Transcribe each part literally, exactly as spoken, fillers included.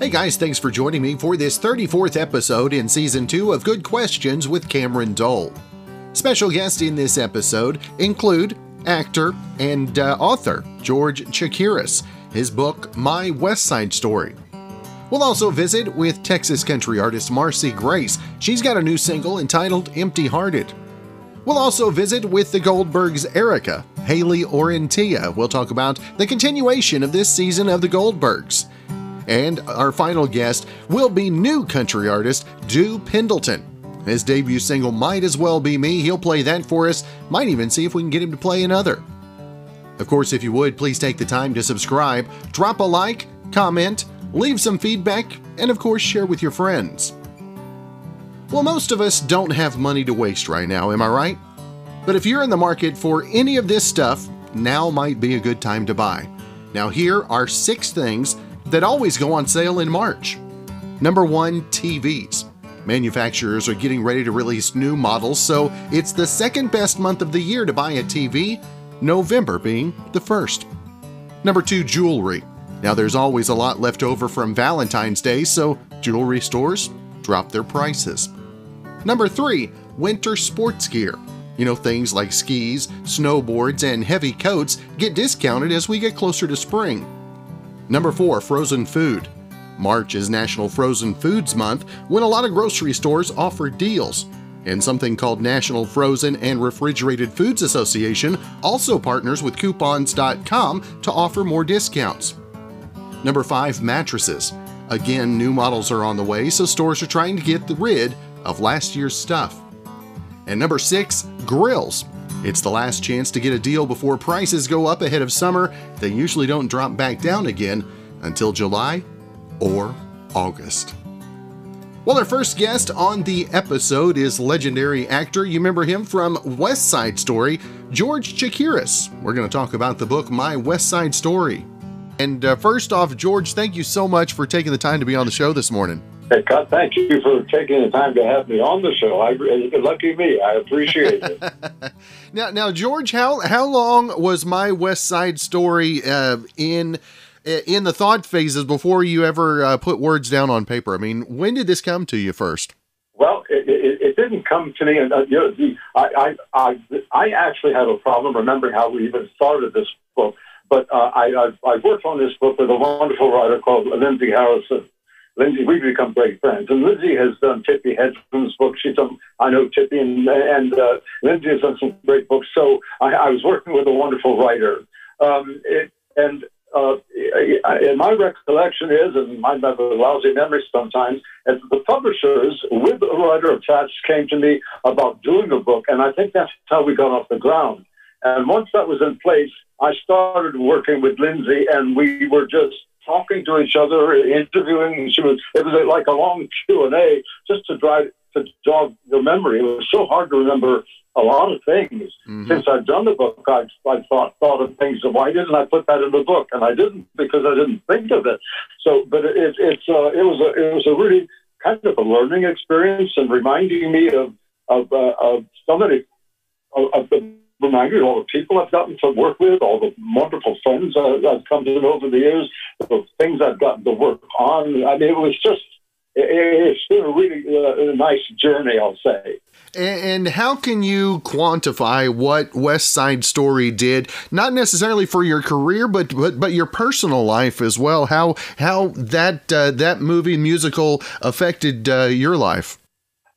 Hey guys, thanks for joining me for this thirty-fourth episode in Season two of Good Questions with Cameron Dole. Special guests in this episode include actor and uh, author George Chakiris, his book My West Side Story. We'll also visit with Texas country artist Marcy Grace. She's got a new single entitled Empty Hearted. We'll also visit with the Goldbergs' Erica, Hayley Orrantia. We'll talk about the continuation of this season of the Goldbergs. And our final guest will be new country artist Dew Pendleton. His debut single Might As Well Be Me, he'll play that for us. Might even see if we can get him to play another. Of course, if you would, please take the time to subscribe, drop a like, comment, leave some feedback, and of course share with your friends. Well, most of us don't have money to waste right now, am I right? But if you're in the market for any of this stuff, now might be a good time to buy. Now here are six things that always go on sale in March. Number one, T Vs. Manufacturers are getting ready to release new models, so it's the second best month of the year to buy a T V, November being the first. Number two, jewelry. Now there's always a lot left over from Valentine's Day, so jewelry stores drop their prices. Number three, winter sports gear. You know, things like skis, snowboards, and heavy coats get discounted as we get closer to spring. Number four, frozen food. March is National Frozen Foods Month, when a lot of grocery stores offer deals. And something called National Frozen and Refrigerated Foods Association also partners with coupons dot com to offer more discounts. Number five, mattresses. Again, new models are on the way, so stores are trying to get rid of last year's stuff. And number six, grills. It's the last chance to get a deal before prices go up ahead of summer. They usually don't drop back down again until July or August. Well, our first guest on the episode is legendary actor, you remember him from West Side Story, George Chakiris. We're going to talk about the book My West Side Story. And uh, first off, George, thank you so much for taking the time to be on the show this morning. Hey, God, thank you for taking the time to have me on the show. I, lucky me, I appreciate it. now, now, George, how how long was My West Side Story uh, in in the thought phases before you ever uh, put words down on paper? I mean, when did this come to you first? Well, it, it, it didn't come to me. And uh, you know, the, I, I I I actually had a problem remembering how we even started this book. But uh, I, I've, I've worked on this book with a wonderful writer called Lindsay Harrison. Lindsay, we've become great friends. And Lindsay has done Tippi Hedren's book. She's done, I know Tippi, and, and uh, Lindsay has done some great books. So I, I was working with a wonderful writer. Um, it, and, uh, and my recollection is, and I have a lousy memory sometimes, as the publishers with a writer attached came to me about doing a book. And I think that's how we got off the ground. And once that was in place, I started working with Lindsay, and we were just talking to each other, interviewing. She was, it was like a long Q and A just to drive, to jog your memory. It was so hard to remember a lot of things. Mm-hmm. Since I've done the book, I, I thought, thought of things, so why didn't I put that in the book? And I didn't, because I didn't think of it. So, but it, it, it's, uh, it, was, a, it was a really kind of a learning experience, and reminding me of, of, uh, of so many of, of the Remind you, all the people I've gotten to work with, all the wonderful friends I've come to know over the years, the things I've gotten to work on. I mean, it was just, it's been a really uh, nice journey, I'll say. And how can you quantify what West Side Story did, not necessarily for your career, but but, but your personal life as well? How how that uh, that movie musical affected uh, your life?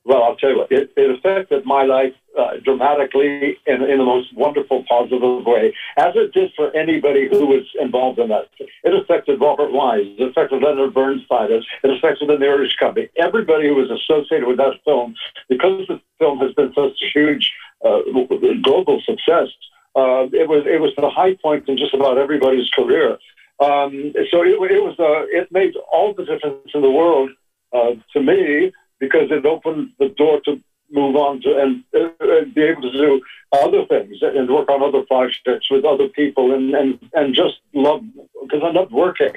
Well, I'll tell you what, it, it affected my life uh, dramatically in, in the most wonderful, positive way, as it did for anybody who was involved in that. It affected Robert Wise, it affected Leonard Bernstein, it affected the Irish Company, everybody who was associated with that film, because the film has been such a huge uh, global success. Uh, it was it was the high point in just about everybody's career. Um, so it, it was uh, it made all the difference in the world uh, to me, because it opened the door to move on to and, and be able to do other things and work on other projects with other people, and, and, and just love, because I loved working.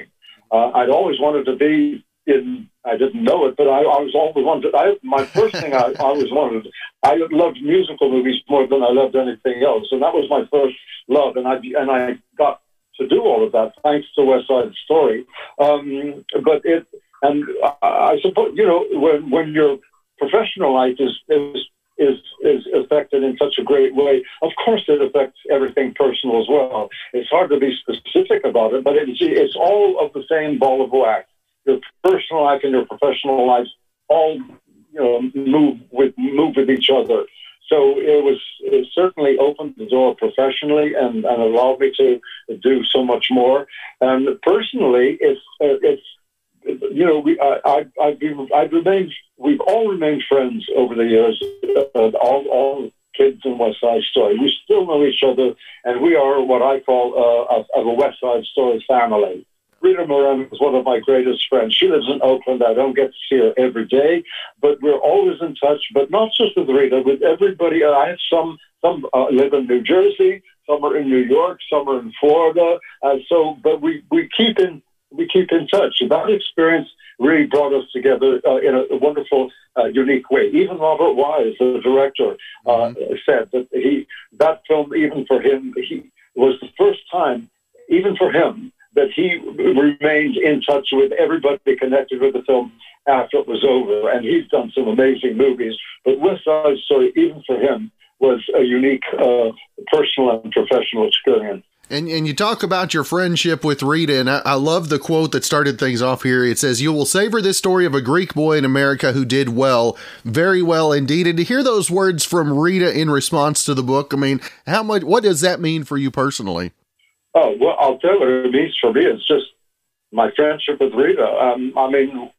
Uh, I'd always wanted to be in, I didn't know it, but I, I was always wanted, I, my first thing I always wanted, I loved musical movies more than I loved anything else. And that was my first love. And I, and I got to do all of that thanks to West Side Story. Um, but it, And I suppose, you know, when when your professional life is is is is affected in such a great way, of course it affects everything personal as well. It's hard to be specific about it, but it's it's all of the same ball of wax. Your personal life and your professional lives all, you know, move with move with each other. So it was it certainly opened the door professionally and, and allowed me to do so much more. And personally, it's uh, it's you know we I I've I've remained we've all remained friends over the years. Uh, all all kids in West Side Story, we still know each other, and we are what I call uh, a, a West Side Story family. Rita Moreno is one of my greatest friends. She lives in Oakland. I don't get to see her every day, but we're always in touch, but not just with Rita, with everybody. I have some, some uh, live in New Jersey, some are in New York, some are in Florida. Uh, so, but we, we keep in, we keep in touch. That experience really brought us together uh, in a wonderful, uh, unique way. Even Robert Wise, the director, uh, mm-hmm. said that he, that film, even for him, he was the first time, even for him, that he remained in touch with everybody connected with the film after it was over. And he's done some amazing movies. But West Side Story, even for him, was a unique uh, personal and professional experience. And and you talk about your friendship with Rita, and I, I love the quote that started things off here. It says, "You will savor this story of a Greek boy in America who did well, very well indeed." And to hear those words from Rita in response to the book, I mean, how much? What does that mean for you personally? Oh, well, I'll tell you what it means for me. It's just my friendship with Rita. Um, I mean,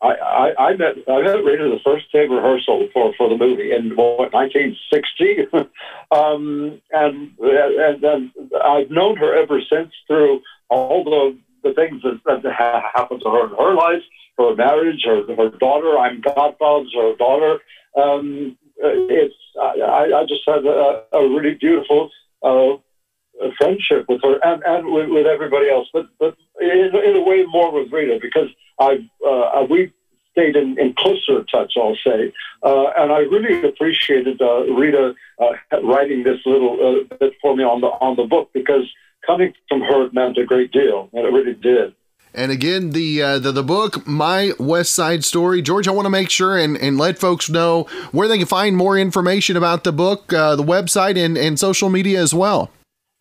I, I, I met I met Rita the first day of rehearsal for, for the movie in what, nineteen sixty, um, and, and and I've known her ever since through all the the things that, that happened to her in her life, her marriage, her her daughter. I'm godfather to her daughter. Um, it's I, I just had a, a really beautiful. Uh, A friendship with her and, and with, with everybody else, but but in, in a way more with Rita, because I've uh, we stayed in, in closer touch, I'll say, uh, and I really appreciated uh, Rita uh, writing this little uh, bit for me on the on the book, because coming from her it meant a great deal, and it really did. And again, the, uh, the the book, My West Side Story. George, I want to make sure and, and let folks know where they can find more information about the book, uh, the website, and, and social media as well.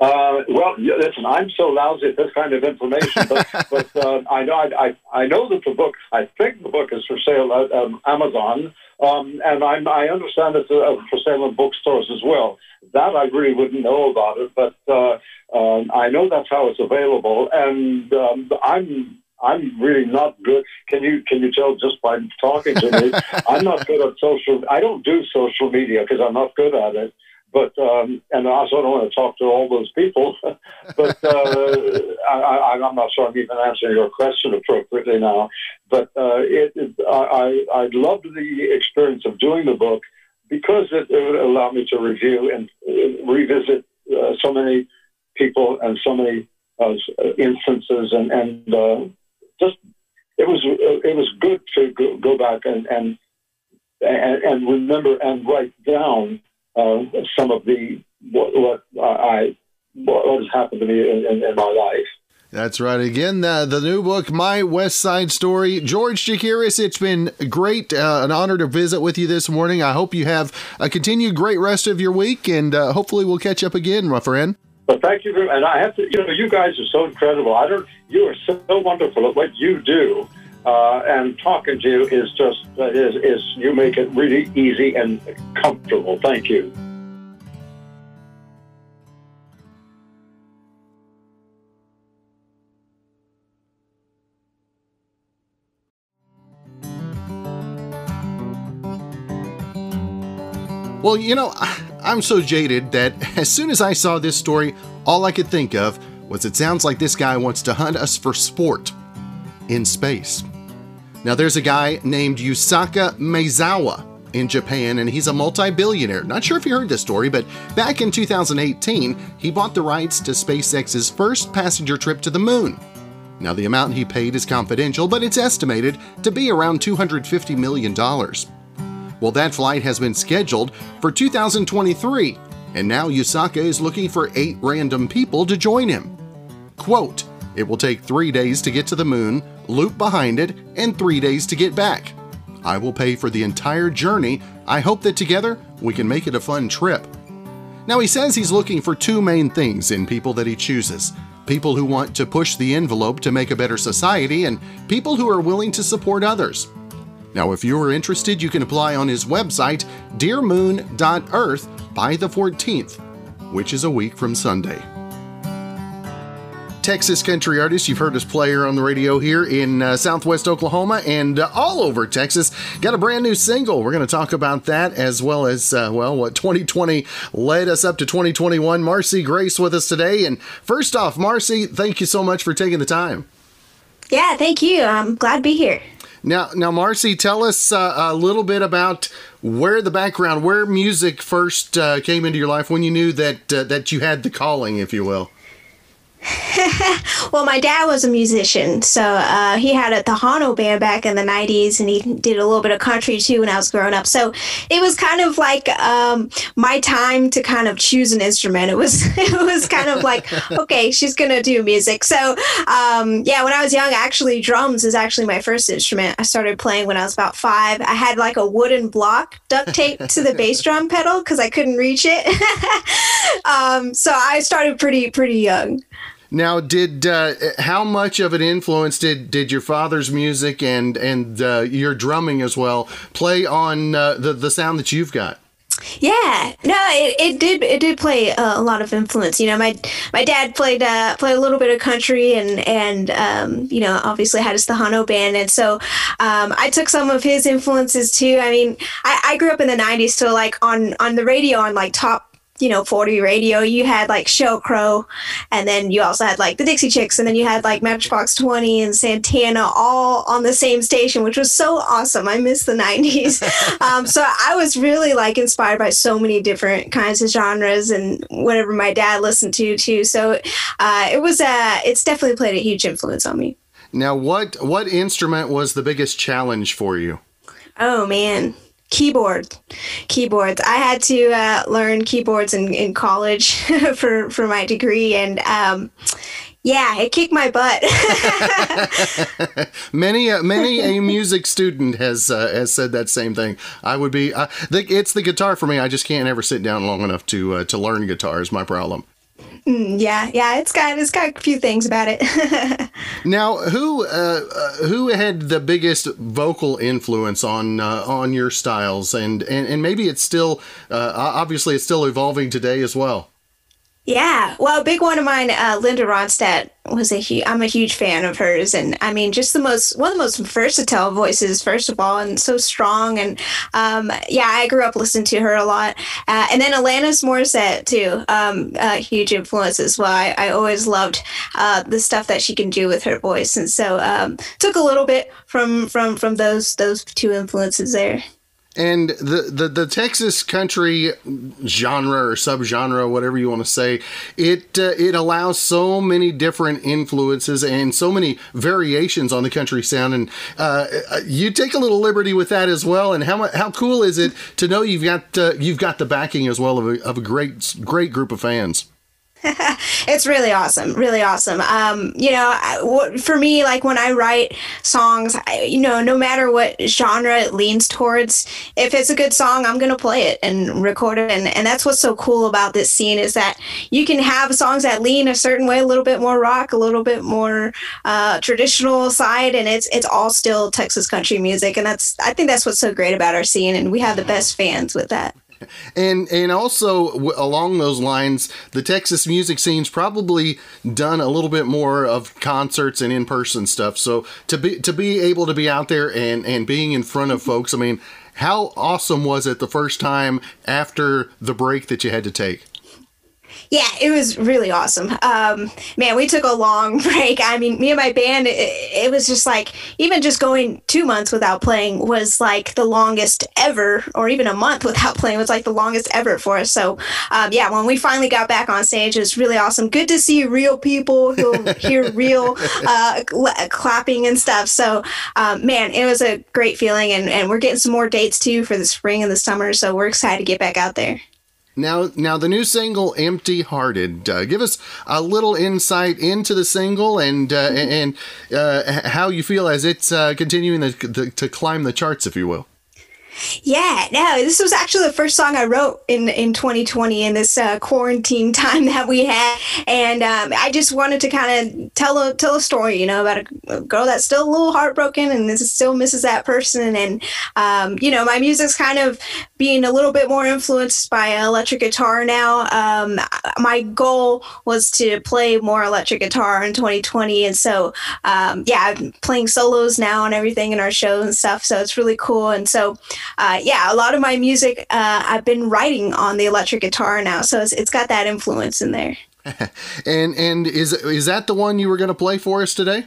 Uh, well, listen, I'm so lousy at this kind of information, but, but uh, I know I, I know that the book, I think the book is for sale at um, Amazon, um, and I'm, I understand it's uh, for sale in bookstores as well. That I really wouldn't know about it, but uh, um, I know that's how it's available, and um, I'm... I'm really not good. Can you can you tell just by talking to me? I'm not good at social. I don't do social media because I'm not good at it. But um, and I also don't want to talk to all those people. But uh, I, I'm not sure I'm even answering your question appropriately now. But uh, it, it, I I loved the experience of doing the book because it, it allowed me to review and revisit uh, so many people and so many uh, instances and and. Uh, Just it was it was good to go, go back and, and and remember and write down uh, some of the what, what I what has happened to me in, in, in my life. That's right. Again, uh, the new book, My West Side Story. George Chakiris, it's been great, uh, an honor to visit with you this morning. I hope you have a continued great rest of your week, and uh, hopefully we'll catch up again, my friend. But thank you very much. And I have to, you know, you guys are so incredible. I don't, you are so wonderful at what you do. Uh, and talking to you is just, uh, is, is, you make it really easy and comfortable. Thank you. Well, you know, I'm so jaded that as soon as I saw this story, all I could think of was it sounds like this guy wants to hunt us for sport in space. Now, there's a guy named Yusaku Maezawa in Japan, and he's a multi-billionaire. Not sure if you heard this story, but back in two thousand eighteen, he bought the rights to SpaceX's first passenger trip to the moon. Now, the amount he paid is confidential, but it's estimated to be around two hundred fifty million dollars. Well, that flight has been scheduled for two thousand twenty-three, and now Yusaku is looking for eight random people to join him. Quote, It will take three days to get to the moon, loop behind it, and three days to get back. I will pay for the entire journey. I hope that together we can make it a fun trip. Now he says he's looking for two main things in people that he chooses. People who want to push the envelope to make a better society, and people who are willing to support others. Now if you are interested, you can apply on his website, dear moon dot earth, by the fourteenth, which is a week from Sunday. Texas country artist, you've heard us play her on the radio here in uh, southwest Oklahoma and uh, all over Texas. Got a brand new single. We're going to talk about that as well as, uh, well, what twenty twenty led us up to twenty twenty-one. Marcy Grace with us today. And first off, Marcy, thank you so much for taking the time. Yeah, thank you. I'm glad to be here. Now, now, Marcy, tell us uh, a little bit about where the background, where music first uh, came into your life, when you knew that uh, that you had the calling, if you will. Well, my dad was a musician, so uh, he had a Tejano band back in the nineties, and he did a little bit of country too when I was growing up. So it was kind of like um, my time to kind of choose an instrument. It was it was kind of like, okay, she's gonna do music. So um, yeah, when I was young, actually drums is actually my first instrument. I started playing when I was about five. I had like a wooden block duct taped to the bass drum pedal because I couldn't reach it. um, so I started pretty pretty young. Now, did uh, how much of an influence did, did your father's music and and uh, your drumming as well play on uh, the the sound that you've got? Yeah, no, it, it did it did play a lot of influence. You know, my my dad played uh, played a little bit of country and and um, you know, obviously had his Tejano band, and so um, I took some of his influences too. I mean, I, I grew up in the nineties, so like on on the radio, on like top, you know, forty radio, you had like Sheryl Crow, and then you also had like the Dixie Chicks, and then you had like Matchbox twenty and Santana all on the same station, which was so awesome. I miss the nineties. um, so I was really like inspired by so many different kinds of genres and whatever my dad listened to too. So uh, it was uh, it's definitely played a huge influence on me. Now, what what instrument was the biggest challenge for you? Oh man. Keyboard, keyboards. I had to uh, learn keyboards in, in college for, for my degree, and um, yeah, it kicked my butt. many, uh, many a music student has uh, has said that same thing. I would be. Uh, the, it's the guitar for me. I just can't ever sit down long enough to uh, to learn guitar. Is my problem. Mm, yeah, yeah, it's got it's got a few things about it. Now, who uh, who had the biggest vocal influence on uh, on your styles, and and, and maybe it's still uh, obviously it's still evolving today as well. Yeah, well, a big one of mine, uh, Linda Ronstadt, was a huge, I'm a huge fan of hers. And I mean, just the most, one of the most versatile voices, first of all, and so strong. And um, yeah, I grew up listening to her a lot. Uh, and then Alanis Morissette, too, um, a huge influence as well. I, I always loved uh, the stuff that she can do with her voice. And so um, took a little bit from, from, from those, those two influences there. And the, the, the Texas country genre or subgenre, whatever you want to say, it uh, it allows so many different influences and so many variations on the country sound. And uh, you take a little liberty with that as well. And how how cool is it to know you've got uh, you've got the backing as well of a, of a great great group of fans. It's really awesome, really awesome. Um, you know, I, for me, like when I write songs, I, you know, no matter what genre it leans towards, if it's a good song, I'm going to play it and record it. And, and that's what's so cool about this scene is that you can have songs that lean a certain way, a little bit more rock, a little bit more uh, traditional side. And it's it's all still Texas country music. And that's I think that's what's so great about our scene. And we have the best fans with that. And and also w- along those lines, the Texas music scene's probably done a little bit more of concerts and in-person stuff. So to be to be able to be out there and, and being in front of folks, I mean, how awesome was it the first time after the break that you had to take? Yeah, it was really awesome. Um, man, we took a long break. I mean, me and my band, it, it was just like, even just going two months without playing was like the longest ever, or even a month without playing was like the longest ever for us. So, um, yeah, when we finally got back on stage, it was really awesome. Good to see real people who hear real uh, cl- clapping and stuff. So, um, man, it was a great feeling. And, and we're getting some more dates, too, for the spring and the summer. So we're excited to get back out there. Now, now the new single, Empty Hearted. Uh, give us a little insight into the single and uh, and uh, how you feel as it's uh, continuing the, the, to climb the charts, if you will. Yeah, no, this was actually the first song I wrote in, in twenty twenty in this uh, quarantine time that we had. And um, I just wanted to kind of tell a, tell a story, you know, about a, a girl that's still a little heartbroken and this still misses that person. And, um, you know, my music's kind of being a little bit more influenced by electric guitar now. Um, my goal was to play more electric guitar in twenty twenty. And so, um, yeah, I've been playing solos now and everything in our shows and stuff. So it's really cool. And so... Uh, yeah, a lot of my music, uh, I've been writing on the electric guitar now, so it's, it's got that influence in there. and and is is that the one you were going to play for us today?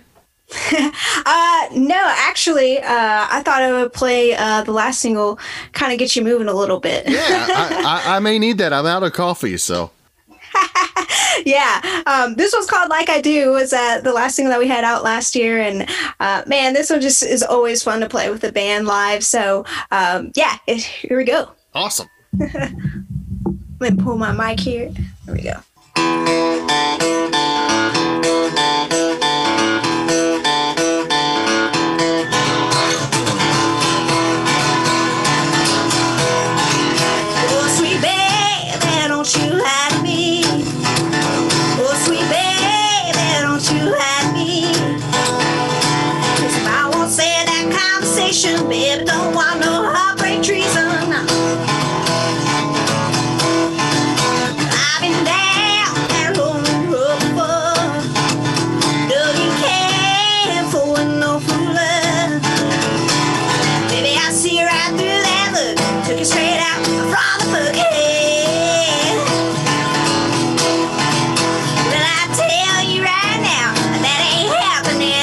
uh, no, actually, uh, I thought I would play uh, the last single, kind of get you moving a little bit. Yeah, I, I, I may need that. I'm out of coffee, so... Yeah, um, this one's called Like I Do. Was uh, the last single that we had out last year, and uh, man, this one just is always fun to play with the band live. So um, yeah, it, here we go. Awesome. Let me pull my mic here. There we go. Oh, sweet baby, don't you hide me. Babe, don't want no heartbreak treason. I've been down that road before, looking careful and no fool love. Baby, I see right through that look, took it straight out from the book. Yeah. But I tell you right now, that ain't happening.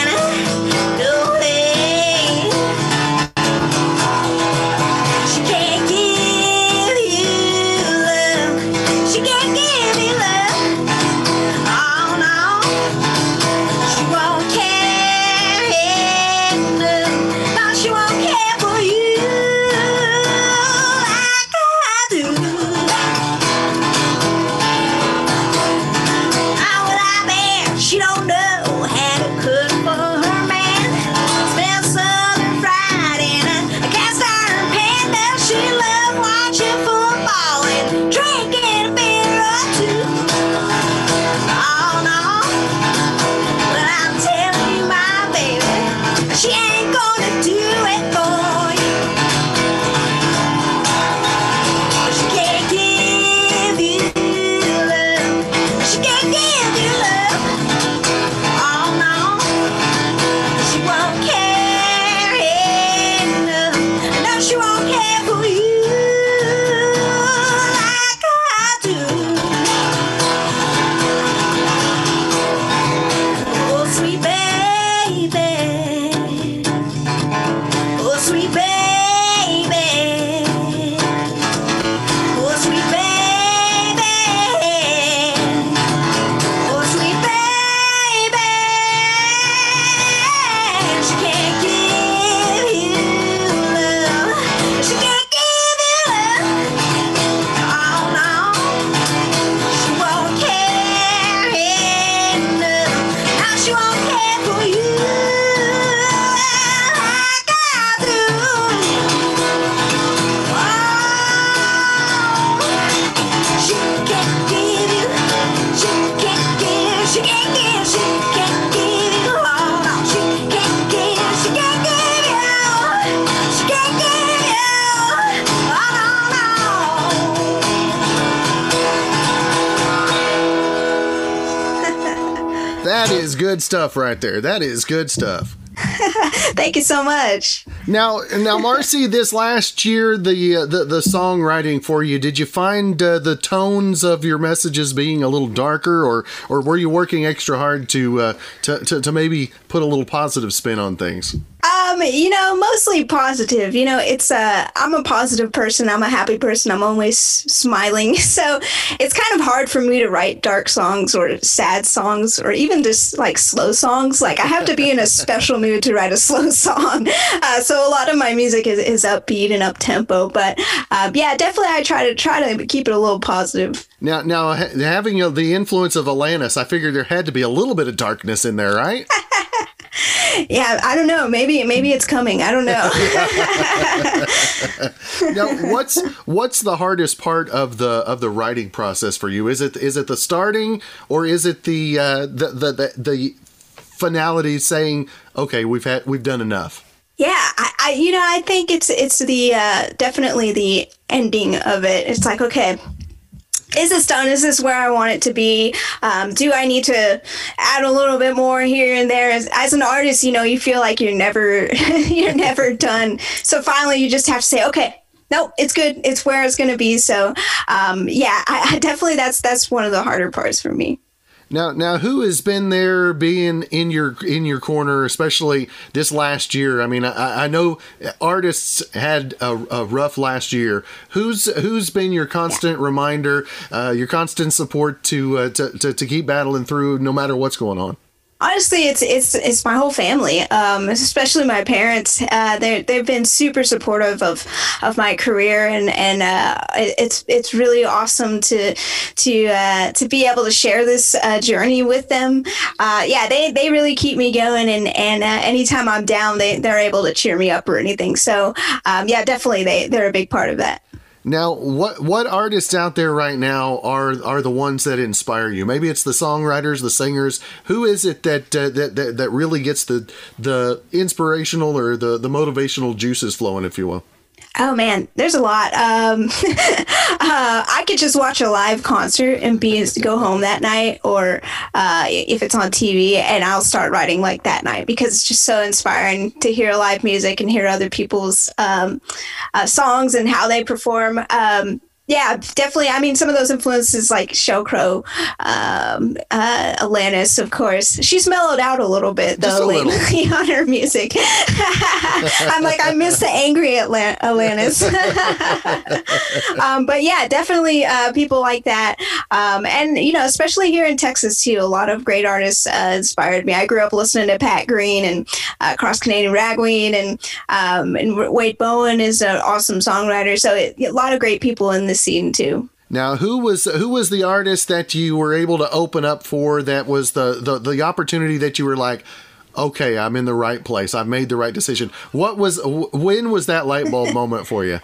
Good stuff right there. That is good stuff. Thank you so much. Now, now, Marcy, this last year, the, uh, the the songwriting for you, did you find uh, the tones of your messages being a little darker, or or were you working extra hard to uh, to, to to maybe put a little positive spin on things? Um, Um, you know, mostly positive. You know, it's uh, I'm a positive person. I'm a happy person. I'm always smiling. So it's kind of hard for me to write dark songs or sad songs or even just like slow songs. Like I have to be in a special mood to write a slow song. Uh, so a lot of my music is, is upbeat and up tempo. But uh, yeah, definitely I try to try to keep it a little positive. Now, now having you know, the influence of Alanis, I figured there had to be a little bit of darkness in there, right? Yeah, I don't know. Maybe maybe it's coming. I don't know. Now, what's what's the hardest part of the of the writing process for you? Is it is it the starting, or is it the uh, the, the the the finality saying, okay, we've had we've done enough? Yeah, I, I you know I think it's it's the uh, definitely the ending of it. It's like, okay, is this done? Is this where I want it to be? Um, do I need to add a little bit more here and there? As, as an artist, you know, you feel like you're never, you're never done. So finally, you just have to say, okay, no, it's good. It's where it's going to be. So, um, yeah, I, I definitely that's that's one of the harder parts for me. Now, now, who has been there being in your in your corner, especially this last year? I mean, I, I know artists had a, a rough last year. Who's who's been your constant yeah. reminder, uh, your constant support to, uh, to to to keep battling through no matter what's going on? Honestly, it's it's it's my whole family, um, especially my parents. Uh, they they've been super supportive of, of my career, and and uh, it's it's really awesome to to uh, to be able to share this uh, journey with them. Uh, yeah, they, they really keep me going, and and uh, anytime I'm down, they they're able to cheer me up or anything. So um, yeah, definitely they they're a big part of that. Now, what what artists out there right now are are the ones that inspire you? Maybe it's the songwriters, the singers. Who is it that uh, that, that that really gets the the inspirational or the, the motivational juices flowing, if you will? Oh, man, there's a lot. Um, uh, I could just watch a live concert and be go home that night, or uh, if it's on T V, and I'll start writing like that night, because it's just so inspiring to hear live music and hear other people's um, uh, songs and how they perform. Um, yeah, definitely. I mean, some of those influences like Sheryl Crow, um, uh, Alanis, of course. She's mellowed out a little bit, though, lately on her music. I'm like, I miss the angry Atla- Alanis. um, but yeah, definitely uh, people like that. Um, and, you know, especially here in Texas, too, a lot of great artists uh, inspired me. I grew up listening to Pat Green and uh, Cross Canadian Ragweed, and, um, and Wade Bowen is an awesome songwriter. So it, a lot of great people in the scene too. Now, who was who was the artist that you were able to open up for, that was the the, the opportunity that you were like, okay, I'm in the right place, I've made the right decision? What was when was that light bulb moment for you?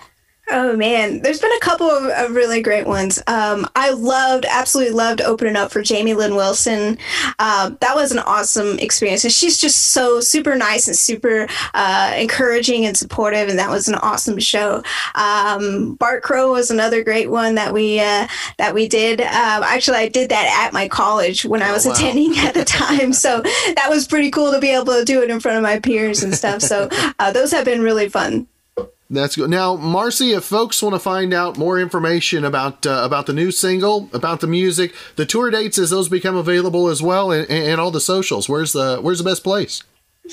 Oh, man, there's been a couple of, of really great ones. Um, I loved, absolutely loved opening up for Jamie Lynn Wilson. Uh, that was an awesome experience. And she's just so super nice and super uh, encouraging and supportive. And that was an awesome show. Um, Bart Crow was another great one that we uh, that we did. Um, actually, I did that at my college when I was oh, wow. attending at the time. So that was pretty cool to be able to do it in front of my peers and stuff. So uh, those have been really fun. That's good. Now, Marcy, if folks want to find out more information about uh, about the new single, about the music, the tour dates as those become available as well, and, and all the socials, where's the where's the best place?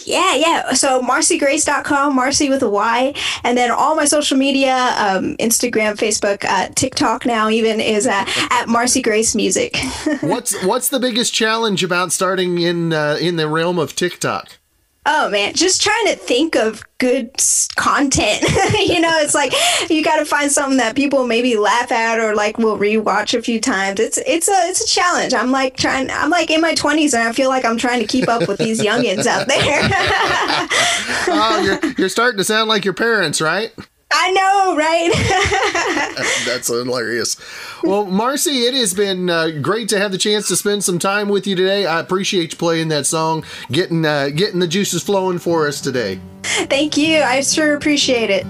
Yeah, yeah. So marcy grace dot com, Marcy with a Y. And then all my social media, um, Instagram, Facebook, uh, TikTok now even, is uh, at Marcy Grace Music. what's what's the biggest challenge about starting in uh, in the realm of TikTok? Oh, man, just trying to think of good content. You know, it's like you got to find something that people maybe laugh at or like will rewatch a few times. It's it's a it's a challenge. I'm like trying. I'm like in my twenties, and I feel like I'm trying to keep up with these youngins out there. Oh, you're you're starting to sound like your parents, right? I know, right? That's hilarious. Well, Marcy, it has been uh, great to have the chance to spend some time with you today. I appreciate you playing that song, getting uh, getting the juices flowing for us today. Thank you. I sure appreciate it.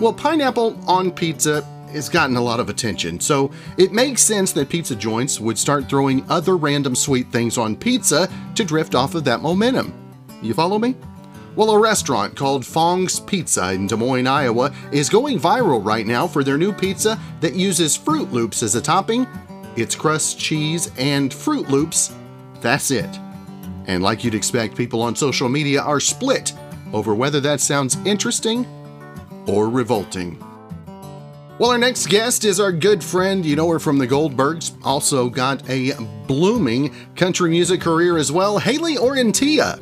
Well, pineapple on pizza has gotten a lot of attention, so it makes sense that pizza joints would start throwing other random sweet things on pizza to drift off of that momentum. You follow me? Well, a restaurant called Fong's Pizza in Des Moines, Iowa is going viral right now for their new pizza that uses Froot Loops as a topping. It's crust, cheese, and Froot Loops. That's it. And like you'd expect, people on social media are split over whether that sounds interesting or revolting. Well, our next guest is our good friend, you know her from The Goldbergs, also got a blooming country music career as well, Hayley Orrantia.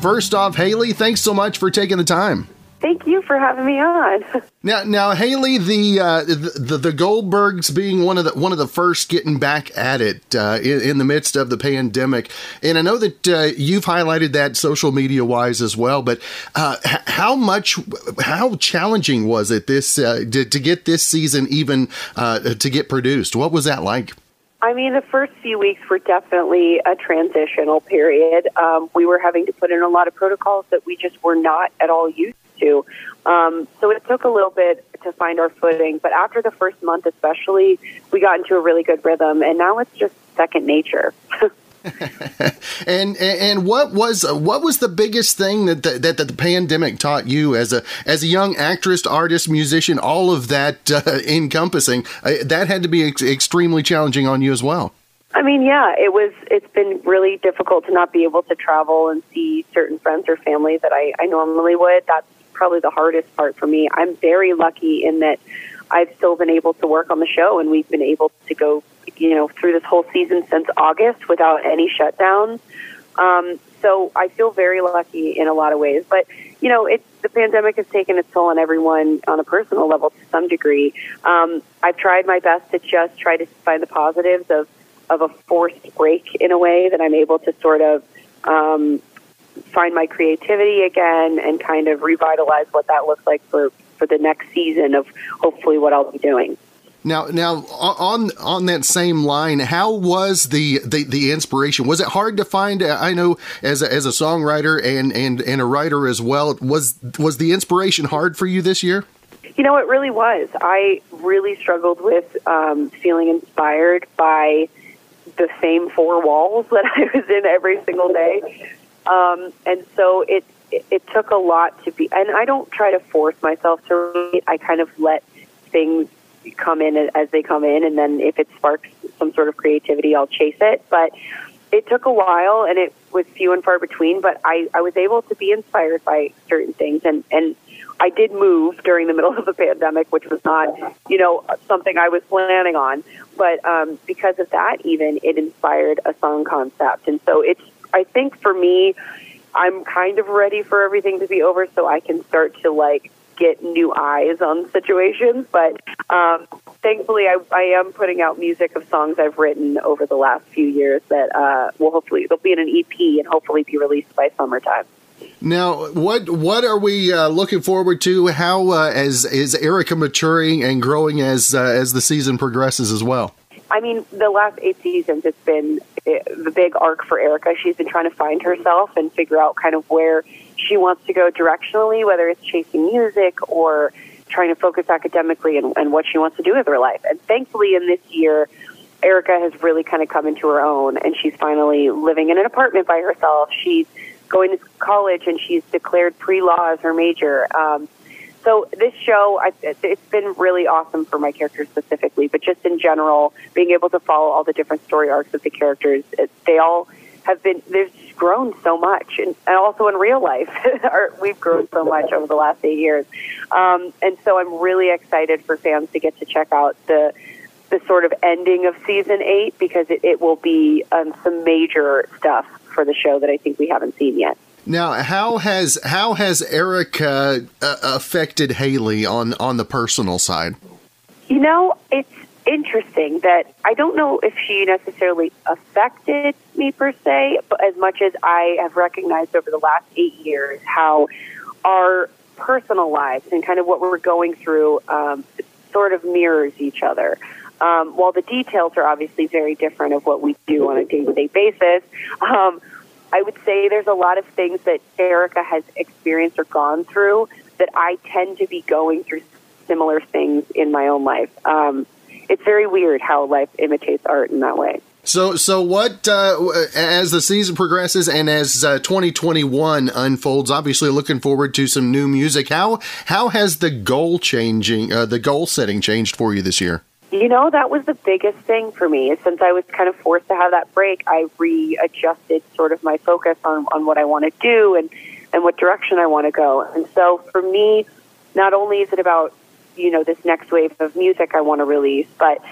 First off, Hayley, thanks so much for taking the time. Thank you for having me on. Now, now, Hayley, the, uh, the the the Goldbergs being one of the one of the first getting back at it uh, in, in the midst of the pandemic, and I know that uh, you've highlighted that social media wise as well. But uh, how much, how challenging was it this uh, to, to get this season even uh, to get produced? What was that like? I mean, the first few weeks were definitely a transitional period. Um, we were having to put in a lot of protocols that we just were not at all used to. Um, so it took a little bit to find our footing. But after the first month especially, we got into a really good rhythm. And now it's just second nature. and, and and what was what was the biggest thing that the, that, that the pandemic taught you as a as a young actress, artist, musician, all of that uh, encompassing? Uh, that had to be ex extremely challenging on you as well. I mean, yeah, it was. It's been really difficult to not be able to travel and see certain friends or family that I, I normally would. That's probably the hardest part for me. I'm very lucky in that I've still been able to work on the show, and we've been able to go, you know, through this whole season since August without any shutdowns. Um, so I feel very lucky in a lot of ways. But, you know, it's, the pandemic has taken its toll on everyone on a personal level to some degree. Um, I've tried my best to just try to find the positives of, of a forced break in a way that I'm able to sort of um, find my creativity again and kind of revitalize what that looks like for, for the next season of hopefully what I'll be doing. Now, now on on that same line, how was the, the, the inspiration? Was it hard to find? I know as a, as a songwriter and, and, and a writer as well, was was the inspiration hard for you this year? You know, it really was. I really struggled with um, feeling inspired by the same four walls that I was in every single day. Um, and so it, it it took a lot to be, and I don't try to force myself to read. I kind of let things come in as they come in, and then if it sparks some sort of creativity, I'll chase it. But it took a while, and it was few and far between, but I, I was able to be inspired by certain things, and, and I did move during the middle of the pandemic, which was not, you know, something I was planning on, but um, because of that even, it inspired a song concept, and so it's, I think for me, I'm kind of ready for everything to be over so I can start to, like, get new eyes on situations, but um, thankfully I, I am putting out music of songs I've written over the last few years that uh, will hopefully, they'll be in an E P and hopefully be released by summertime. Now, what what are we uh, looking forward to? How uh, as, is Erica maturing and growing as uh, as the season progresses as well? I mean, the last eight seasons, it's been the big arc for Erica. She's been trying to find herself and figure out kind of where she wants to go directionally, whether it's chasing music or trying to focus academically and, and what she wants to do with her life. And thankfully in this year, Erica has really kind of come into her own, and she's finally living in an apartment by herself. She's going to college, and she's declared pre-law as her major. Um, So this show, it's been really awesome for my character specifically, but just in general, being able to follow all the different story arcs of the characters, they all have been, they've grown so much. And also in real life, we've grown so much over the last eight years. Um, and so I'm really excited for fans to get to check out the the sort of ending of season eight, because it, it will be um, some major stuff for the show that I think we haven't seen yet. Now, how has how has Erica uh, affected Hayley on on the personal side? You know, it's interesting that I don't know if she necessarily affected me per se, but as much as I have recognized over the last eight years how our personal lives and kind of what we're going through um, sort of mirrors each other. Um, while the details are obviously very different of what we do on a day-to-day basis, um, I would say there's a lot of things that Erica has experienced or gone through that I tend to be going through similar things in my own life. Um, it's very weird how life imitates art in that way. So, so what, uh, as the season progresses and as uh, twenty twenty-one unfolds, obviously looking forward to some new music. How, how has the goal changing, uh, the goal setting changed for you this year? You know, that was the biggest thing for me. Since I was kind of forced to have that break, I readjusted sort of my focus on, on what I want to do and, and what direction I want to go. And so for me, not only is it about, you know, this next wave of music I want to release, but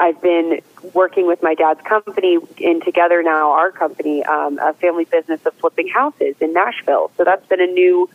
I've been working with my dad's company and together now, our company, um, a family business of flipping houses in Nashville. So that's been a new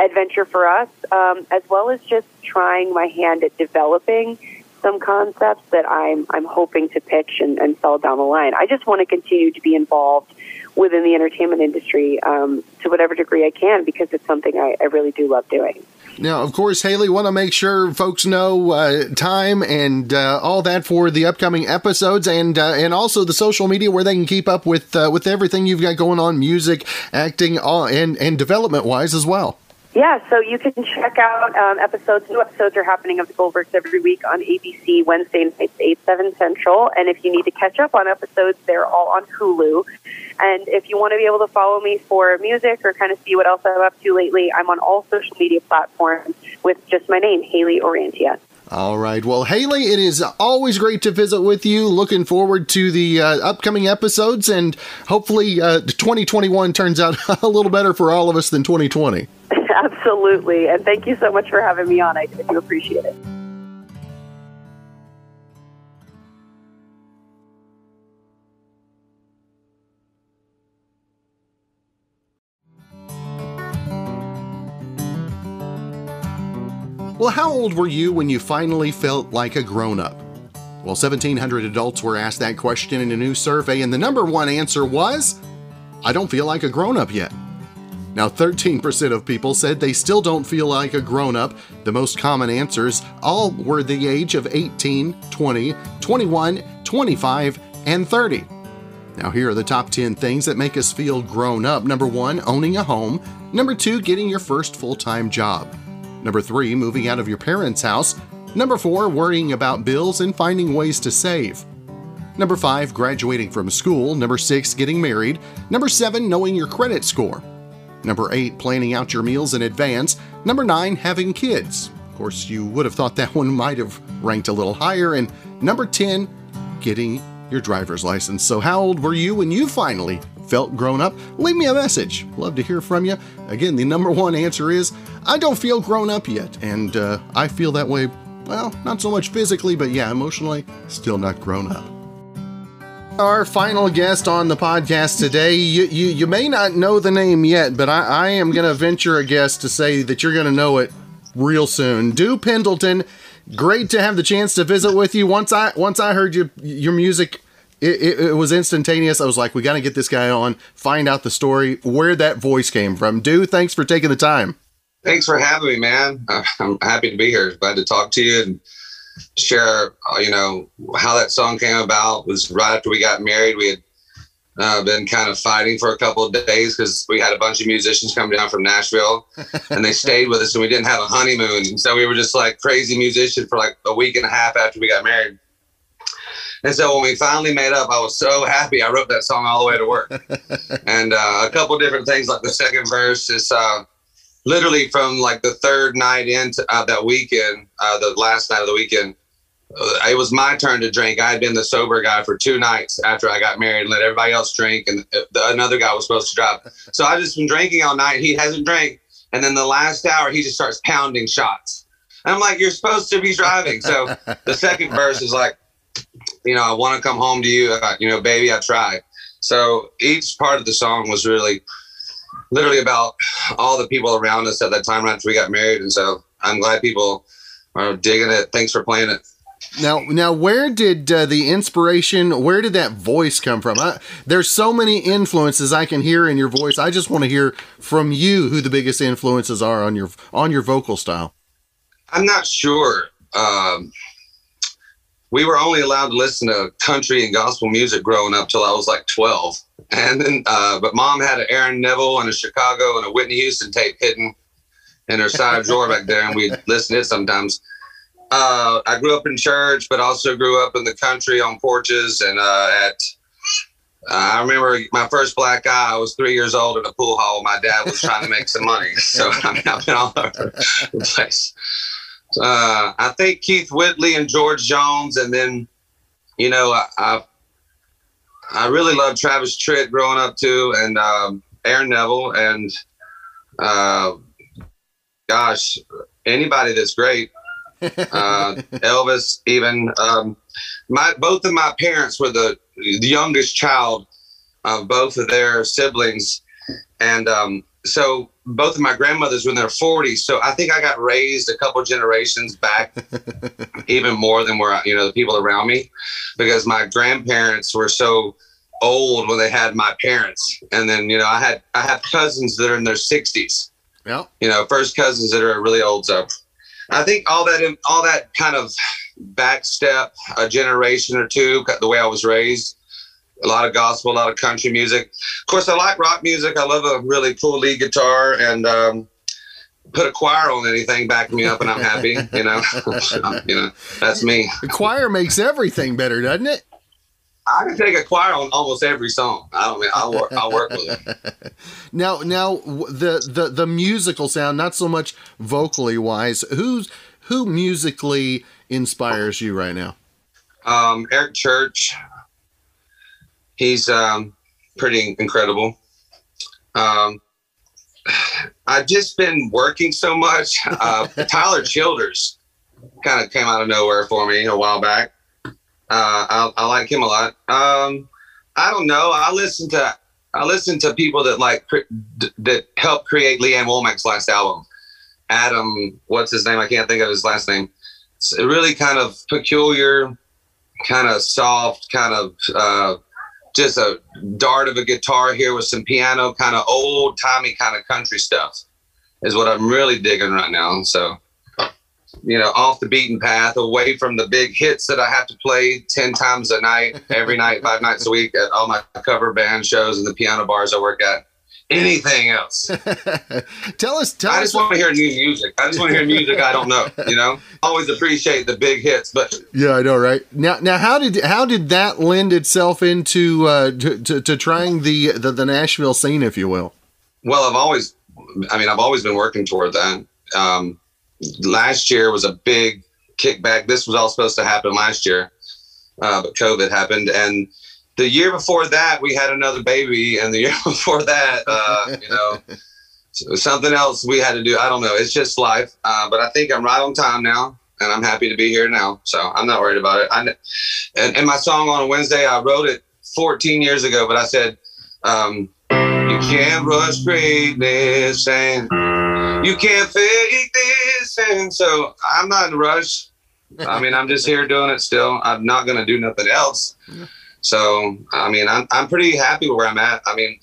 adventure for us, um, as well as just trying my hand at developing some concepts that I'm I'm hoping to pitch and, and sell down the line. I just want to continue to be involved within the entertainment industry um, to whatever degree I can, because it's something I, I really do love doing. Now, of course, Hayley, want to make sure folks know uh, time and uh, all that for the upcoming episodes, and uh, and also the social media where they can keep up with uh, with everything you've got going on, music, acting, all, and, and development-wise as well. Yeah, so you can check out um, episodes. New episodes are happening of The Goldbergs every week on A B C, Wednesday nights, eight, seven Central. And if you need to catch up on episodes, they're all on Hulu. And if you want to be able to follow me for music or kind of see what else I'm up to lately, I'm on all social media platforms with just my name, Hayley Orrantia. All right. Well, Hayley, it is always great to visit with you. Looking forward to the uh, upcoming episodes, and hopefully uh, twenty twenty-one turns out a little better for all of us than twenty twenty. Absolutely. And thank you so much for having me on. I do appreciate it. Well, how old were you when you finally felt like a grown-up? Well, seventeen hundred adults were asked that question in a new survey, and the number one answer was, I don't feel like a grown-up yet. Now, thirteen percent of people said they still don't feel like a grown-up. The most common answers all were the age of eighteen, twenty, twenty-one, twenty-five, and thirty. Now, here are the top ten things that make us feel grown-up. Number one, owning a home. Number two, getting your first full-time job. Number three, moving out of your parents' house. Number four, worrying about bills and finding ways to save. Number five, graduating from school. Number six, getting married. Number seven, knowing your credit score. Number eight, planning out your meals in advance. Number nine, having kids. Of course, you would have thought that one might have ranked a little higher. And number ten, getting your driver's license. So how old were you when you finally felt grown up? Leave me a message. Love to hear from you. Again, the number one answer is, I don't feel grown up yet. And uh, I feel that way, well, not so much physically, but yeah, emotionally, still not grown up. Our final guest on the podcast today, you you, you may not know the name yet, but I, I am going to venture a guess to say that you're going to know it real soon. Dew Pendleton, great to have the chance to visit with you. Once I once I heard you, your music, it, it, it was instantaneous. I was like, we got to get this guy on, find out the story, where that voice came from. Dew, thanks for taking the time. Thanks for having me, man. I'm happy to be here. Glad to talk to you and share, you know, how that song came about. It was right after we got married. We had uh, been kind of fighting for a couple of days because we had a bunch of musicians come down from Nashville and they stayed with us and we didn't have a honeymoon. And so we were just like crazy musicians for like a week and a half after we got married. And so when we finally made up, I was so happy. I wrote that song all the way to work. And uh, a couple of different things, like the second verse is uh, literally from like the third night into uh, that weekend, uh, the last night of the weekend, it was my turn to drink. I had been the sober guy for two nights after I got married and let everybody else drink. And the, another guy was supposed to drive. So I just been drinking all night. He hasn't drank. And then the last hour, he just starts pounding shots. And I'm like, you're supposed to be driving. So the second verse is like, you know, I want to come home to you. Uh, you know, baby, I tried. So each part of the song was really literally about all the people around us at that time after we got married. And so I'm glad people are digging it. Thanks for playing it. Now, now, where did uh, the inspiration, where did that voice come from? I, there's so many influences I can hear in your voice. I just want to hear from you who the biggest influences are on your, on your vocal style. I'm not sure. Um, we were only allowed to listen to country and gospel music growing up till I was like twelve. And then, uh, but mom had an Aaron Neville and a Chicago and a Whitney Houston tape hidden in her side drawer back there. And we'd listen to it sometimes. Uh, I grew up in church, but also grew up in the country on porches and uh, at I remember my first black eye, I was three years old in a pool hall. My dad was trying to make some money. So I mean, I've been all over the place. Uh, I think Keith Whitley and George Jones. And then, you know, I I, I really loved Travis Tritt growing up too. And um, Aaron Neville. And uh, gosh, anybody that's great. uh, Elvis even. Um, my both of my parents were the the youngest child of both of their siblings. And um, so both of my grandmothers were in their forties. So I think I got raised a couple generations back, even more than where, you know, the people around me, because my grandparents were so old when they had my parents. And then, you know, I had, I have cousins that are in their sixties, yeah, you know, first cousins that are really old. So I think all that, all that kind of backstep a generation or two, the way I was raised, a lot of gospel, a lot of country music. Of course, I like rock music. I love a really cool lead guitar, and um, put a choir on anything, back me up, and I'm happy. You know, you know, that's me. The choir makes everything better, doesn't it? I can take a choir on almost every song. I don't mean, I'll work, I'll work with it. Now, now the, the, the musical sound, not so much vocally wise. Who's who musically inspires you right now? Um, Eric Church. He's um, pretty incredible. Um, I've just been working so much. Uh, Tyler Childers kind of came out of nowhere for me a while back. Uh, I, I like him a lot. Um, I don't know. I listen to I listen to people that like cre- d- that helped create Leanne Womack's last album. Adam, what's his name? I can't think of his last name. It's a really kind of peculiar, kind of soft, kind of uh, just a dart of a guitar here with some piano, kind of old timey kind of country stuff is what I'm really digging right now. So, you know, off the beaten path, away from the big hits that I have to play ten times a night, every night, five nights a week at all my cover band shows and the piano bars I work at. Anything else. tell us, tell I just us want to hear new music. I just want to hear music I don't know, you know, always appreciate the big hits, but yeah, I know. Right now, now how did, how did that lend itself into, uh, to, to, to trying the, the, the Nashville scene, if you will? Well, I've always, I mean, I've always been working toward that. Um, Last year was a big kickback. This was all supposed to happen last year, uh, but COVID happened. And the year before that, we had another baby. And the year before that, uh, you know, something else we had to do. I don't know. It's just life. Uh, but I think I'm right on time now, and I'm happy to be here now. So I'm not worried about it. I, and, and my song on a Wednesday, I wrote it fourteen years ago, but I said, um, you can't rush greatness, and you can't fake this, and so I'm not in a rush. I mean, I'm just here doing it still. I'm not going to do nothing else. So, I mean, I'm I'm pretty happy where I'm at. I mean,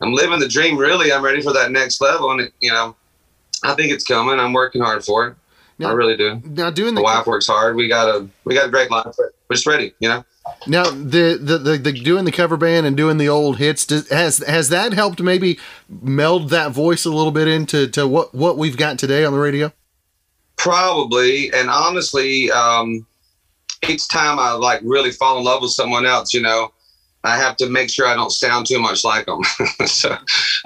I'm living the dream, really. I'm ready for that next level, and, it, you know, I think it's coming. I'm working hard for it. Now, I really do. Now, doing the, the wife works hard. We got a we got a great life. We're just ready, you know. Now, the, the, the, the doing the cover band and doing the old hits, does, has has that helped maybe meld that voice a little bit into to what, what we've got today on the radio? Probably, and honestly, um, each time I like really fall in love with someone else, you know, I have to make sure I don't sound too much like them. So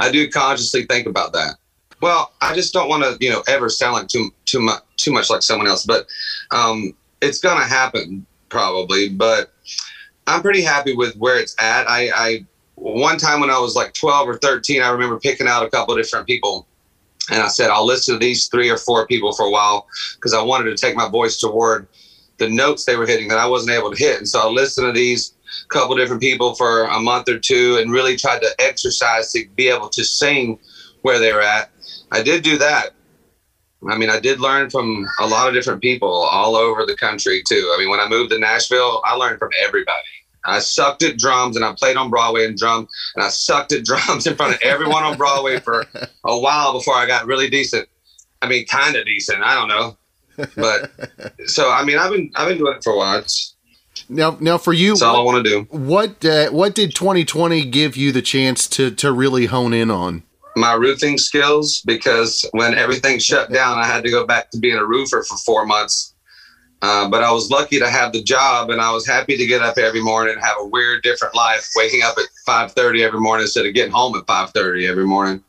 I do consciously think about that. Well, I just don't want to, you know, ever sound like too too much too much like someone else, but um, it's gonna happen probably, but I'm pretty happy with where it's at. I, I, one time when I was like twelve or thirteen, I remember picking out a couple of different people, and I said, I'll listen to these three or four people for a while, because I wanted to take my voice toward the notes they were hitting that I wasn't able to hit. And so I listened to these couple of different people for a month or two and really tried to exercise to be able to sing where they were at. I did do that. I mean, I did learn from a lot of different people all over the country, too. I mean, when I moved to Nashville, I learned from everybody. I sucked at drums, and I played on Broadway and drum, and I sucked at drums in front of everyone on Broadway for a while before I got really decent. I mean, kind of decent. I don't know. But so, I mean, I've been I've been doing it for a while. It's, now, now for you, that's all what, I want to do. What uh, what did twenty twenty give you the chance to to really hone in on? My roofing skills, because when everything shut down, I had to go back to being a roofer for four months Uh, but I was lucky to have the job, and I was happy to get up every morning and have a weird, different life, waking up at five thirty every morning instead of getting home at five thirty every morning.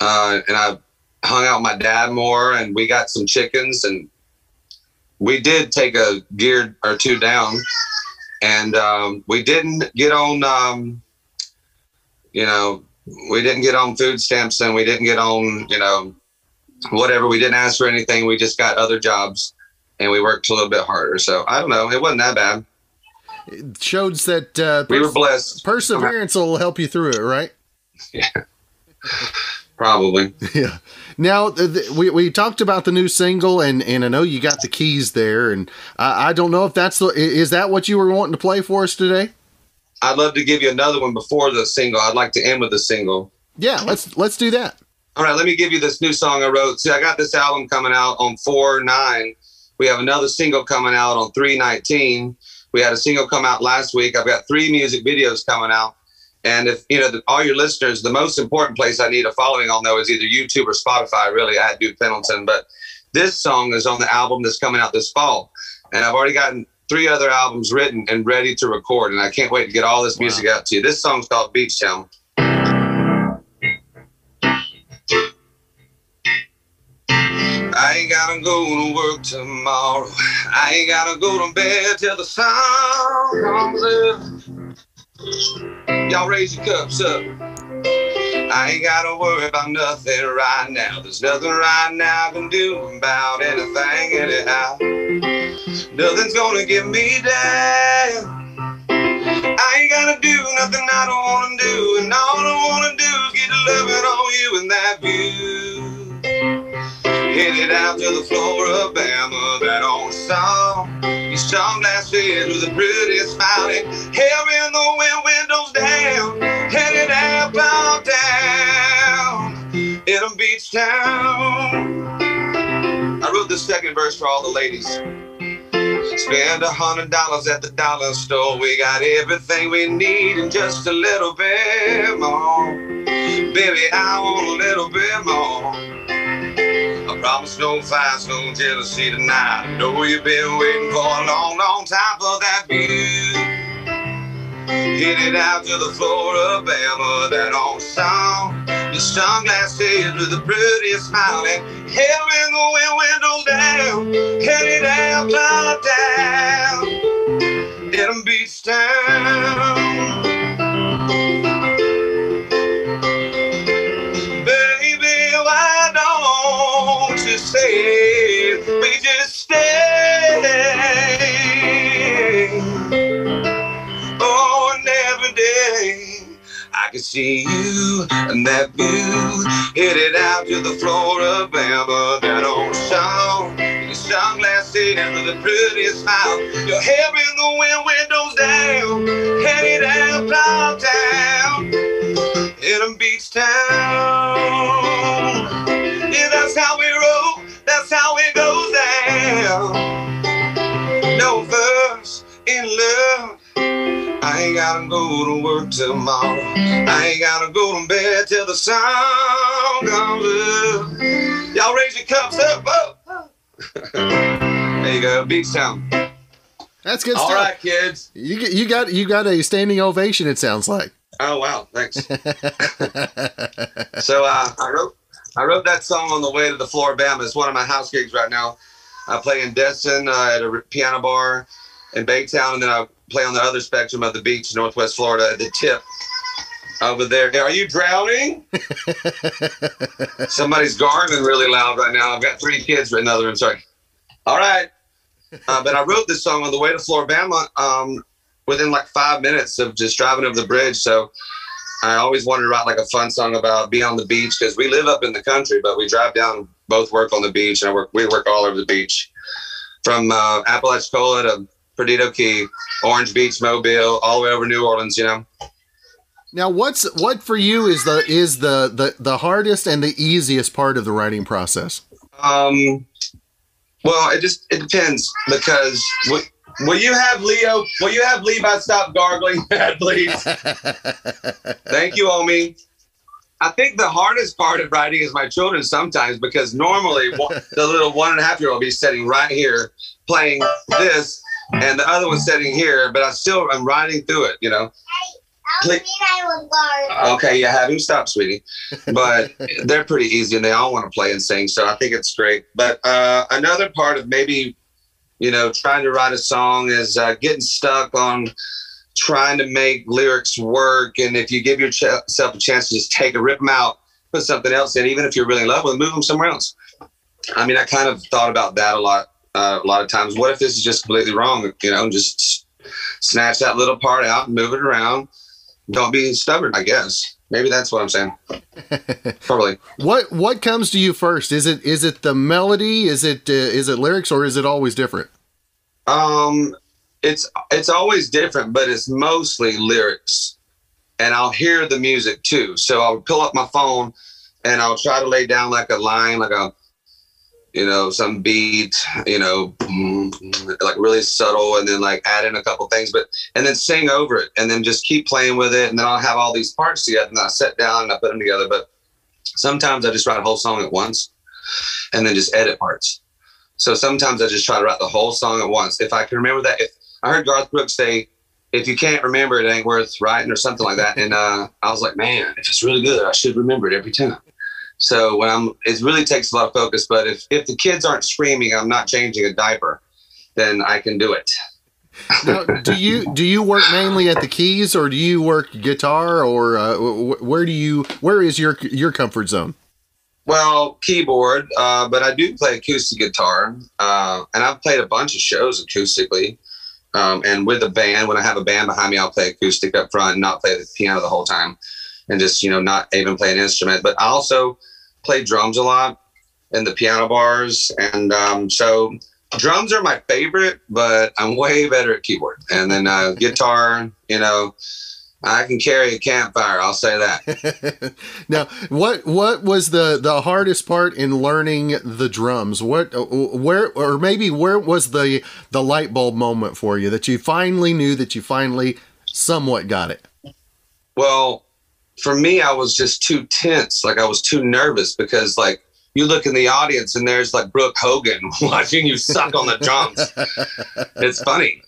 Uh, and I hung out with my dad more, and we got some chickens, and we did take a gear or two down, and um, we didn't get on, um, you know, we didn't get on food stamps, and we didn't get on, you know, whatever. We didn't ask for anything. We just got other jobs. And we worked a little bit harder. So I don't know. It wasn't that bad. It shows that uh, we were blessed. Perseverance will help you through it, right? Yeah, probably. Yeah. Now, th- we we talked about the new single, and, and I know you got the keys there. And I, I don't know if that's the, is that what you were wanting to play for us today? I'd love to give you another one before the single. I'd like to end with the single. Yeah, let's let's do that. All right, let me give you this new song I wrote. See, I got this album coming out on four nine. We have another single coming out on three nineteen. We had a single come out last week. I've got three music videos coming out. And if, you know, the, all your listeners, the most important place I need a following on, though, is either YouTube or Spotify, really, at Dew Pendleton. But this song is on the album that's coming out this fall. And I've already gotten three other albums written and ready to record. And I can't wait to get all this music wow. out to you. This song's called Beach Town. I ain't gotta go to work tomorrow. I ain't gotta go to bed till the sun comes up. Y'all raise your cups up. I ain't gotta worry about nothing right now. There's nothing right now I can do about anything anyhow. Nothing's gonna get me down. I ain't gotta do nothing I don't wanna do, and all I wanna do is get loving on you and that view. Headed out to the Florabama, that old song you sung last year with a pretty smiling. Hair in the wind, windows down, headed out, out down in a beach town. I wrote the second verse for all the ladies. Spend a hundred dollars at the dollar store. We got everything we need and just a little bit more. Baby, I want a little bit more. Promise no fights, no jealousy tonight. I know you've been waiting for a long, long time for that view. Headed out to the Florabama, that old song you sung last year with a pretty smile. And hell in the wind, windows down, headed out, out down in a beach town. We just stay. Oh, and every day I can see you and that view. Headed out to the Florabama, that old song you sung last year with a pretty smile. Your hair in the wind, windows down, headed out, out down in a beach town. Yeah, that's how we roll. That's how it goes down. No verse in love. I ain't gotta go to work tomorrow. I ain't gotta go to bed till the sun comes up. Y'all raise your cups up. Oh. There you go, beach town. That's good All stuff. All right, kids. You you got you got a standing ovation. It sounds like. Oh wow, thanks. So uh, I wrote. I wrote that song on the way to the Florabama. It's one of my house gigs right now. I play in Destin uh, at a piano bar in Baytown, and then I play on the other spectrum of the beach, Northwest Florida, at the tip over there. Are you drowning? Somebody's gargling really loud right now. I've got three kids right in the other room. Sorry. All right. Uh, but I wrote this song on the way to Florabama um, within like five minutes of just driving over the bridge. So I always wanted to write like a fun song about being on the beach, because we live up in the country, but we drive down, both work on the beach, and I work, we work all over the beach, from uh, Apalachicola to Perdido Key, Orange Beach, Mobile, all the way over New Orleans, you know. Now, what's what for you is the is the, the, the hardest and the easiest part of the writing process? Um, well, it just it depends, because what. Will you have Leo? Will you have Levi stop gargling, please? Thank you, homie. I think the hardest part of writing is my children sometimes, because normally one, the little one and a half year old be sitting right here playing this and the other one's sitting here, but I still I'm riding through it, you know. I don't mean I was large. Okay, yeah, have him stop, sweetie. But they're pretty easy and they all want to play and sing, so I think it's great. But uh, another part of maybe, you know, trying to write a song is uh, getting stuck on trying to make lyrics work. And if you give yourself a chance to just take a rip them out, put something else in, even if you're really in love with them, move them somewhere else. I mean, I kind of thought about that a lot, uh, a lot of times. What if this is just completely wrong? You know, just snatch that little part out and move it around. Don't be stubborn, I guess. Maybe that's what I'm saying. Probably. What What comes to you first? Is it is it the melody? Is it uh, is it lyrics, or is it always different? Um. It's it's always different, but it's mostly lyrics, and I'll hear the music too. So I'll pull up my phone, and I'll try to lay down like a line, like a, you know, some beat, you know, like really subtle, and then like add in a couple things, but and then sing over it, and then just keep playing with it, and then I'll have all these parts together, and I sit down and I put them together. But sometimes I just write a whole song at once, and then just edit parts. So sometimes I just try to write the whole song at once if I can remember that. If I heard Garth Brooks say, if you can't remember it, it ain't worth writing, or something like that. And uh, I was like, man, if it's really good, I should remember it every time. So when I'm, it really takes a lot of focus. But if, if the kids aren't screaming, I'm not changing a diaper, then I can do it. Now, do you do you work mainly at the keys, or do you work guitar, or uh, where do you where is your your comfort zone? Well, keyboard, uh, but I do play acoustic guitar, uh, and I've played a bunch of shows acoustically. Um, and with a band, when I have a band behind me, I'll play acoustic up front and not play the piano the whole time, and just, you know, not even play an instrument. But I also play drums a lot in the piano bars. And um, so drums are my favorite, but I'm way better at keyboard. And then uh, guitar, you know, I can carry a campfire. I'll say that. Now, what what was the, the hardest part in learning the drums? What where or maybe where was the the light bulb moment for you that you finally knew, that you finally somewhat got it? Well, for me, I was just too tense. Like I was too nervous, because like you look in the audience and there's like Brooke Hogan watching you suck on the drums. It's funny.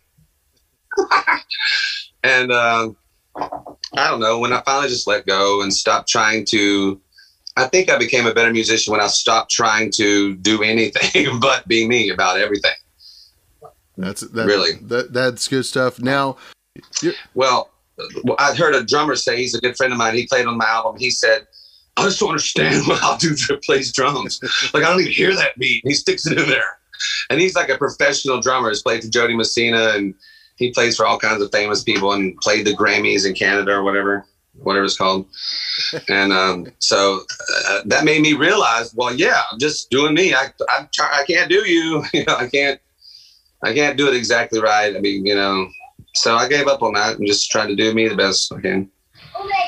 And. Uh, I don't know, when I finally just let go and stopped trying to, I think I became a better musician when I stopped trying to do anything but be me about everything. That's that, really, that, that's good stuff. Now, well, I heard a drummer say, he's a good friend of mine. He played on my album. He said, I just don't understand what I'll do to play drums. Like, I don't even hear that beat. And he sticks it in there. And he's like a professional drummer. He's played for Jody Messina, and he plays for all kinds of famous people, and played the Grammys in Canada or whatever, whatever it's called. And um, so uh, that made me realize, well, yeah, I'm just doing me. I I, try, I can't do you. you know, I can't I can't do it exactly right. I mean, you know, so I gave up on that and just tried to do me the best I can.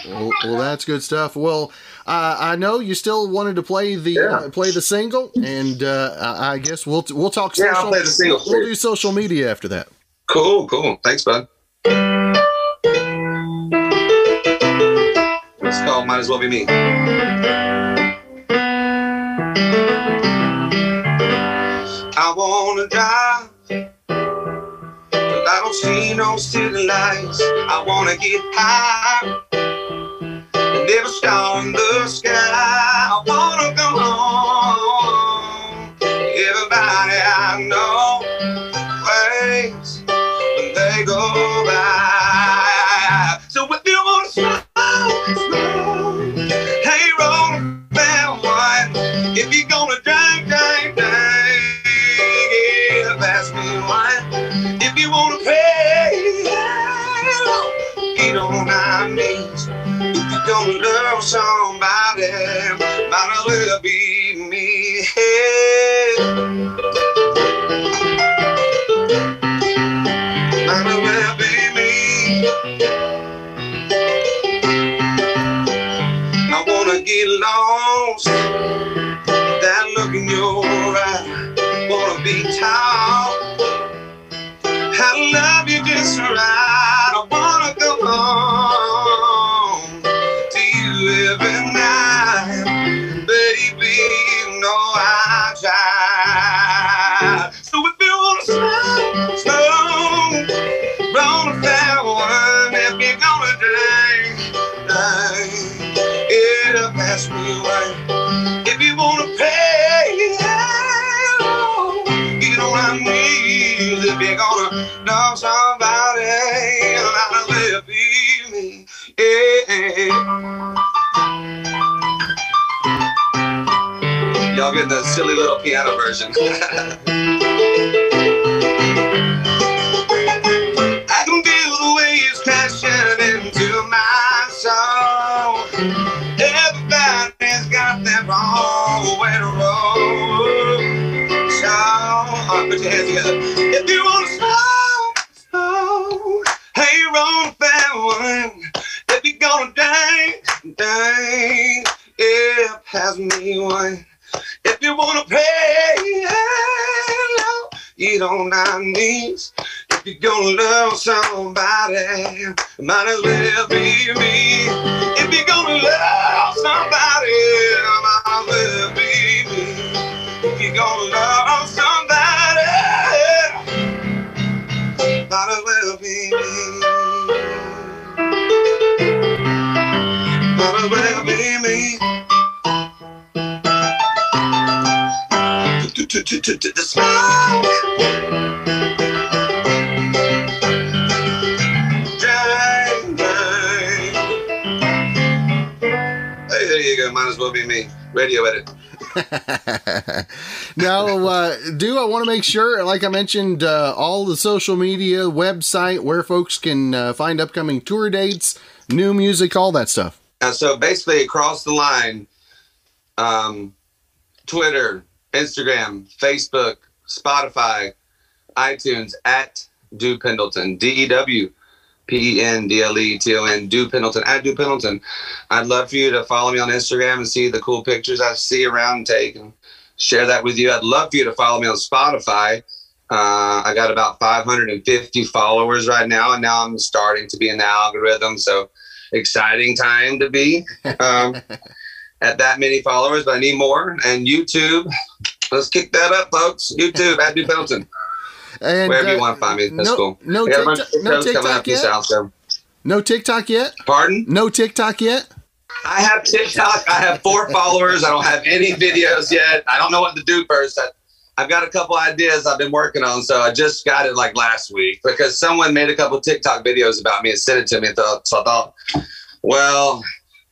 Well, well that's good stuff. Well, uh, I know you still wanted to play the yeah. uh, play the single, and uh, I guess we'll we'll talk. Yeah, social, I'll play the single. We'll, we'll do social media after that. Cool, cool. Thanks, bud. It's called Might As Well Be Me. I wanna die, but I don't see no city lights. I wanna get high, and every star in the sky. I wanna go home. Everybody I know waits. They go by. So if you want to smile, smile. Hey, roll that one. If you're gonna drink, drink, drink, yeah, pass me one. If you want to pray, get on our knees. If you're gonna love somebody, might as well be me. Hey. I wanna get lost, that look in your eye. Wanna be tall, I love you just right. I wanna go home to you every night. gonna die, die. It'll pass me by. If you wanna pay, yeah, get on my knees. If you're gonna know somebody, I'll let it be me. Yeah. Y'all get the silly little piano version. If you want to slow, slow, hey, roll a bad one. If you're gonna dang, dang, yeah, pass me one. If you want to pay, hello, get on our knees. If you're gonna love somebody, might as well be me. If you're gonna love somebody, might as well be me. If you're gonna love somebody, might as well be me. Might as well be me. To, to, to, to, to the smoke. Dang, dang. Hey, there you go. Might as well be me. Radio edit. Now, uh, do I want to make sure, like I mentioned, uh, all the social media, website, where folks can uh, find upcoming tour dates, new music, all that stuff. Uh, so basically across the line, um, Twitter, Instagram, Facebook, Spotify, iTunes, at Dew Pendleton, D E W. P E N D L E T O N, Dew Pendleton, at Dew Pendleton. I'd love for you to follow me on Instagram and see the cool pictures I see around and take and share that with you. I'd love for you to follow me on Spotify. Uh, I got about five hundred fifty followers right now, and now I'm starting to be in the algorithm, so exciting time to be um, at that many followers, but I need more. And YouTube, let's kick that up, folks. YouTube, at Dew Pendleton. And, wherever uh, you want to find me, that's no, cool. No, TikTok, no TikTok yet? South, so. No TikTok yet? Pardon? No TikTok yet? I have TikTok. I have four followers. I don't have any videos yet. I don't know what to do first. I, I've got a couple ideas I've been working on, so I just got it like last week because someone made a couple TikTok videos about me and sent it to me. So I thought, well,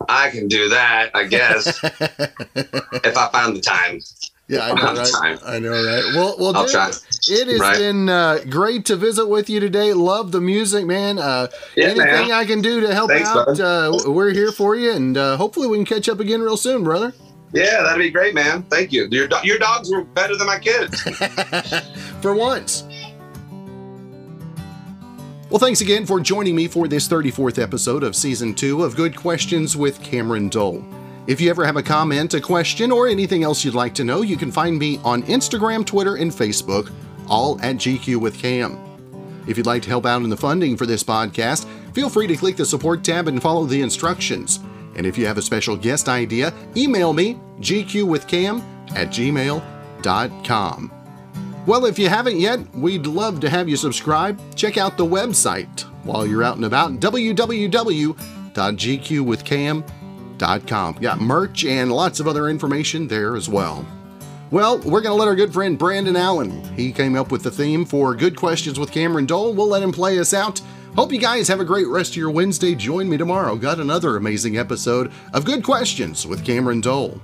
I can do that, I guess, if I find the time. Yeah, I know, right? I know, right? Well, well, I'll dude, try. It has right. been uh, great to visit with you today. Love the music, man. Uh, yeah, anything man. I can do to help Thanks, out, uh, we're here for you, and uh, hopefully we can catch up again real soon, brother. Yeah, that'd be great, man. Thank you. Your do your dogs were better than my kids. For once. Well, thanks again for joining me for this thirty-fourth episode of Season two of Good Questions with Cameron Dole. If you ever have a comment, a question, or anything else you'd like to know, you can find me on Instagram, Twitter, and Facebook, all at G Q with Cam. If you'd like to help out in the funding for this podcast, feel free to click the support tab and follow the instructions. And if you have a special guest idea, email me, g q with cam at gmail dot com. Well, if you haven't yet, we'd love to have you subscribe. Check out the website while you're out and about, w w w dot g q with cam dot com. Got merch and lots of other information there as well. Well, we're going to let our good friend Brandon Allen. He came up with the theme for Good Questions with Cameron Dole. We'll let him play us out. Hope you guys have a great rest of your Wednesday. Join me tomorrow. Got another amazing episode of Good Questions with Cameron Dole.